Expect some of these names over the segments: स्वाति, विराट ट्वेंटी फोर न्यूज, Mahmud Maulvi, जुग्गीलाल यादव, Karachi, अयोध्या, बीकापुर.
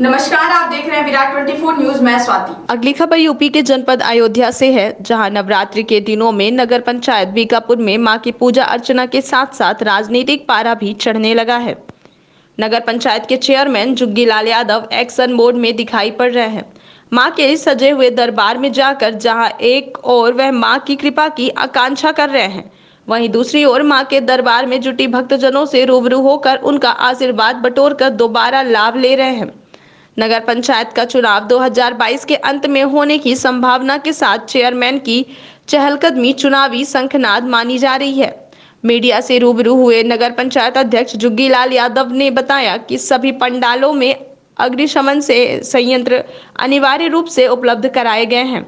नमस्कार, आप देख रहे हैं विराट 24 न्यूज, मैं स्वाति। अगली खबर यूपी के जनपद अयोध्या से है, जहां नवरात्रि के दिनों में नगर पंचायत बीकापुर में मां की पूजा अर्चना के साथ साथ राजनीतिक पारा भी चढ़ने लगा है। नगर पंचायत के chairman जुग्गीलाल यादव action mode में दिखाई पड़ रहे हैं। मां के सजे हुए दरबार में जाकर जहाँ एक और वह माँ की कृपा की आकांक्षा कर रहे हैं, वहीं दूसरी ओर मां के दरबार में जुटी भक्तजनों से रूबरू होकर उनका आशीर्वाद बटोरकर दोबारा लाभ ले रहे हैं। नगर पंचायत का चुनाव 2022 के अंत में होने की संभावना के साथ चेयरमैन की चहलकदमी चुनावी शंखनाद मानी जा रही है। मीडिया से रूबरू हुए नगर पंचायत अध्यक्ष जुग्गीलाल यादव ने बताया कि सभी पंडालों में अग्निशमन से संयंत्र अनिवार्य रूप से उपलब्ध कराए गए हैं।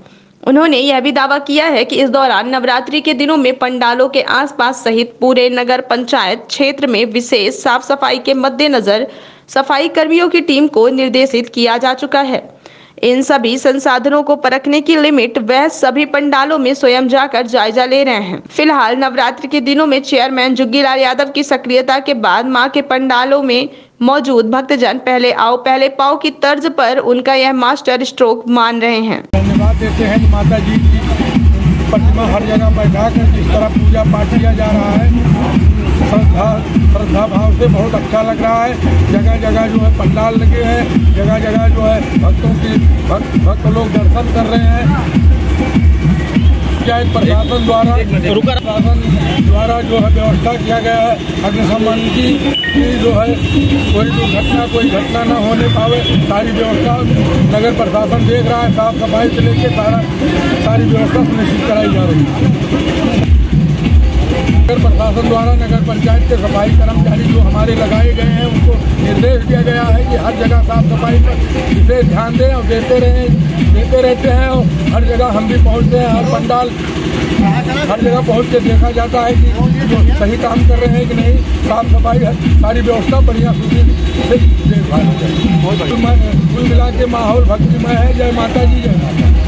उन्होंने यह भी दावा किया है कि इस दौरान नवरात्रि के दिनों में पंडालों के आसपास सहित पूरे नगर पंचायत क्षेत्र में विशेष साफ सफाई के मद्देनजर सफाई कर्मियों की टीम को निर्देशित किया जा चुका है। इन सभी संसाधनों को परखने की लिमिट वह सभी पंडालों में स्वयं जाकर जायजा ले रहे हैं। फिलहाल नवरात्रि के दिनों में चेयरमैन जुग्गीलाल यादव की सक्रियता के बाद मां के पंडालों में मौजूद भक्तजन पहले आओ पहले पाओ की तर्ज पर उनका यह मास्टर स्ट्रोक मान रहे हैं। धन्यवाद देते हैं माता जी की प्रतिमा हर जगह बैठा कर जिस तरह पूजा पाठ किया जा रहा है, श्रद्धा भाव से बहुत अच्छा लग रहा है। जगह जगह जो है पंडाल लगे हैं, जगह जगह जो है भक्त लोग दर्शन कर रहे हैं। पंचायत प्रशासन द्वारा जो है व्यवस्था किया गया है अग्निशमन की जो है कोई घटना न होने पावे, सारी व्यवस्था नगर प्रशासन देख रहा है। साफ सफाई से लेकर सारी व्यवस्था सुनिश्चित कराई जा रही है। नगर प्रशासन द्वारा नगर पंचायत के सफाई कर्मचारी जो हमारे लगाए गए हैं उनको निर्देश दिया गया है कि हर जगह साफ सफाई पर विशेष ध्यान दें और देते रहते हैं और हर जगह हम भी पहुंचते हैं। हर पंडाल हर जगह पहुंच के देखा जाता है कि जो सही काम कर रहे हैं कि नहीं। साफ सफाई सारी व्यवस्था बढ़िया सुनिश्चित देखभाल हो जाए। कुल मिला के माहौल भक्तिमय है। जय माता जी, जय माता।